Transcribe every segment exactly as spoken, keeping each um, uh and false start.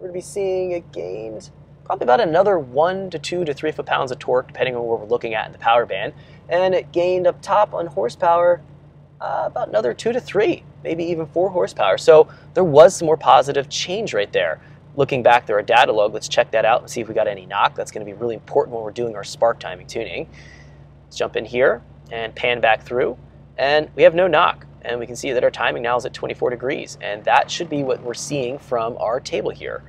We're going to be seeing a gain, probably about another one to two to three foot pounds of torque, depending on what we're looking at in the power band. And it gained up top on horsepower uh, about another two to three, maybe even four horsepower. So there was some more positive change right there. Looking back through our data log, let's check that out and see if we got any knock. That's going to be really important when we're doing our spark timing tuning. Let's jump in here and pan back through, and we have no knock. And we can see that our timing now is at twenty-four degrees, and that should be what we're seeing from our table here.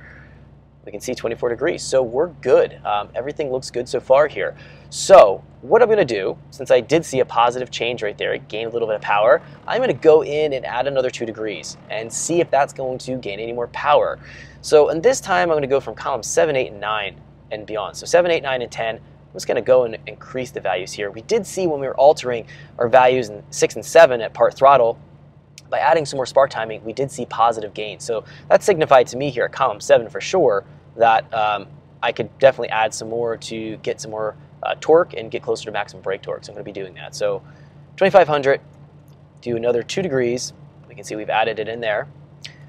We can see twenty-four degrees, so we're good. Um, everything looks good so far here. So what I'm gonna do, since I did see a positive change right there, it gained a little bit of power, I'm gonna go in and add another two degrees and see if that's going to gain any more power. So, and this time I'm gonna go from column seven, eight, and nine and beyond. So seven, eight, nine, and ten, I'm just gonna go and increase the values here. We did see when we were altering our values in six and seven at part throttle, by adding some more spark timing, we did see positive gains. So that signified to me here at column seven for sure that um, I could definitely add some more to get some more uh, torque and get closer to maximum brake torque. So I'm gonna be doing that. So twenty-five hundred, do another two degrees. We can see we've added it in there.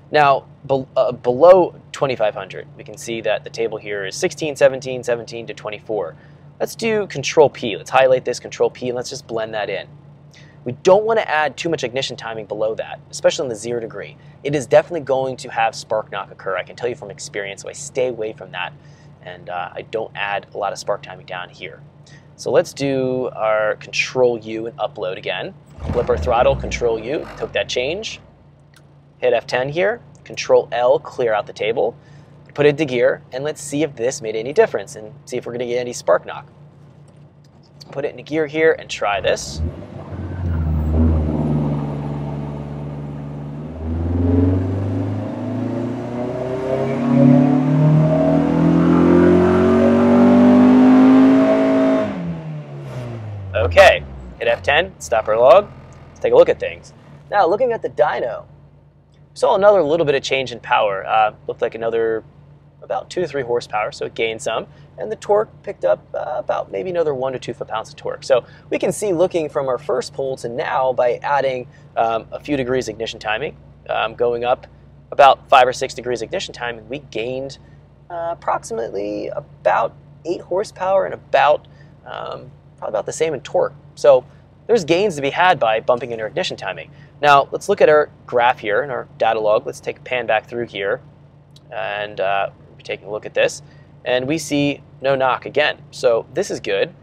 Now, be uh, below twenty-five hundred, we can see that the table here is sixteen, seventeen, seventeen to twenty-four. Let's do Control P. Let's highlight this, Control P, and let's just blend that in. We don't want to add too much ignition timing below that, especially in the zero degree. It is definitely going to have spark knock occur. I can tell you from experience, so I stay away from that, and uh, I don't add a lot of spark timing down here. So let's do our Control U and upload again. Flip our throttle, Control U, took that change. Hit F ten here, Control L, clear out the table. Put it to gear, and let's see if this made any difference and see if we're gonna get any spark knock. Put it into gear here and try this. Okay, hit F ten, stop our log, let's take a look at things. Now, looking at the dyno, saw another little bit of change in power. Uh, looked like another about two to three horsepower, so it gained some, and the torque picked up uh, about maybe another one to two foot pounds of torque. So we can see looking from our first pull to now by adding um, a few degrees ignition timing, um, going up about five or six degrees ignition timing, we gained uh, approximately about eight horsepower and about um, probably about the same in torque. So there's gains to be had by bumping in our ignition timing. Now let's look at our graph here in our data log. Let's take a pan back through here and uh, we're taking a look at this, and we see no knock again. So this is good.